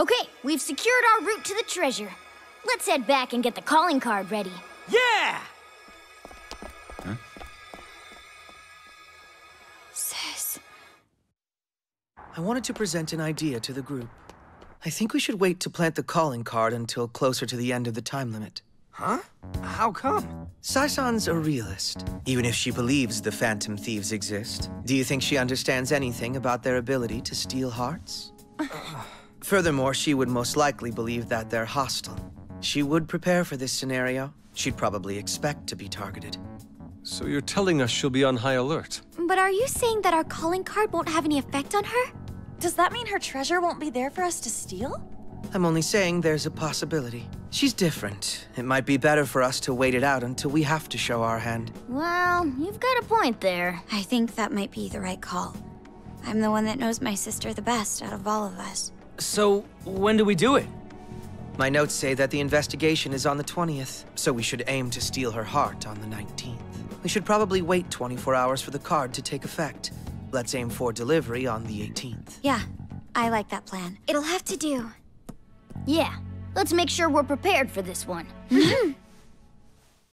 Okay, we've secured our route to the treasure. Let's head back and get the calling card ready. Yeah! Huh? Sis. I wanted to present an idea to the group. I think we should wait to plant the calling card until closer to the end of the time limit. Huh? How come? Sai-san's a realist. Even if she believes the Phantom Thieves exist, do you think she understands anything about their ability to steal hearts? Furthermore, she would most likely believe that they're hostile. She would prepare for this scenario. She'd probably expect to be targeted. So you're telling us she'll be on high alert? But are you saying that our calling card won't have any effect on her? Does that mean her treasure won't be there for us to steal? I'm only saying there's a possibility. She's different. It might be better for us to wait it out until we have to show our hand. Well, you've got a point there. I think that might be the right call. I'm the one that knows my sister the best out of all of us. So, when do we do it? My notes say that the investigation is on the 20th, so we should aim to steal her heart on the 19th. We should probably wait 24 hours for the card to take effect. Let's aim for delivery on the 18th. Yeah, I like that plan. It'll have to do. Yeah, let's make sure we're prepared for this one.